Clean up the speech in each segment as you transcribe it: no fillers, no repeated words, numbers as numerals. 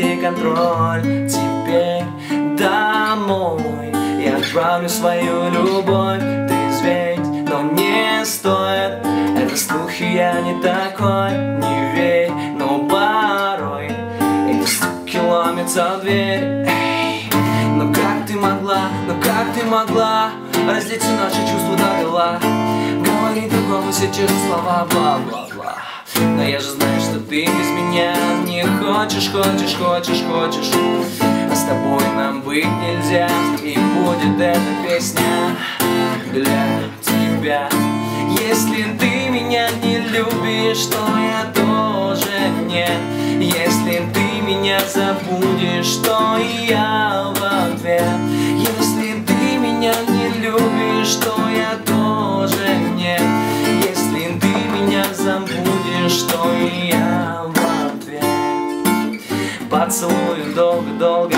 и контроль. Теперь домой я отправлю свою любовь. Ты зверь, но не стоит. Это слухи, я не такой. Не верь, но порой эти стуки ломятся в дверь. Эй, но как ты могла, но как ты могла разлить все наши чувства до бела? Говори другому сейчас слова, бла-бла-бла. Но я же знаю, что ты без меня не хочешь, хочешь, хочешь, хочешь. А с тобой нам быть нельзя, и будет эта песня для тебя. Если ты меня не любишь, то я тоже нет. Если ты меня забудешь, то и я в ответ. Если ты меня не любишь, то я тоже нет. Если ты меня забудешь, то и я в ответ. Поцелую долго-долго,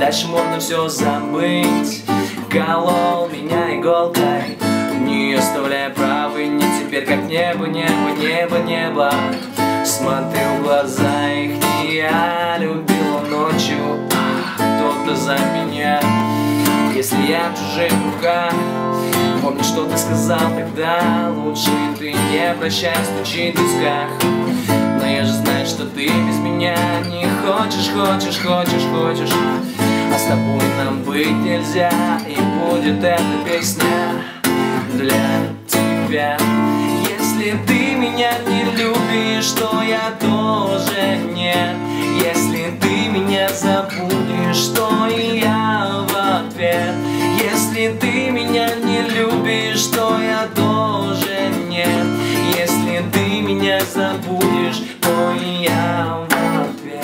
дальше можно все забыть. Колол меня иголкой, не оставляя правы, не теперь как небо, небо, небо, небо. Смотрю в глаза их, не я любила ночью, ах, кто-то за меня. Если я в чужих руках, помни, что ты сказал тогда. Лучше ты не прощай, стучи в дисках. Но я же знаю, что ты без меня не хочешь, хочешь, хочешь, хочешь. А с тобой нам быть нельзя, и будет эта песня для тебя. Если ты меня не любишь, то я тоже нет. Если ты меня забудешь, то и я в ответ. Если ты меня не любишь, то я тоже нет. Если ты меня забудешь, то и я в ответ.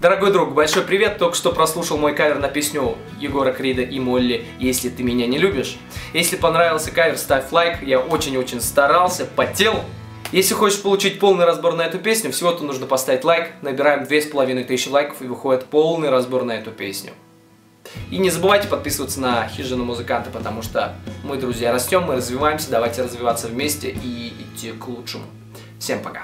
Дорогой друг, большой привет! Только что прослушал мой кавер на песню Егора Крида и Молли «Если ты меня не любишь». Если понравился кавер, ставь лайк. Я очень-очень старался, потел. Если хочешь получить полный разбор на эту песню, всего-то нужно поставить лайк. Набираем 2500 лайков, и выходит полный разбор на эту песню. И не забывайте подписываться на Хижину Музыканта, потому что мы, друзья, растем, мы развиваемся. Давайте развиваться вместе и идти к лучшему. Всем пока!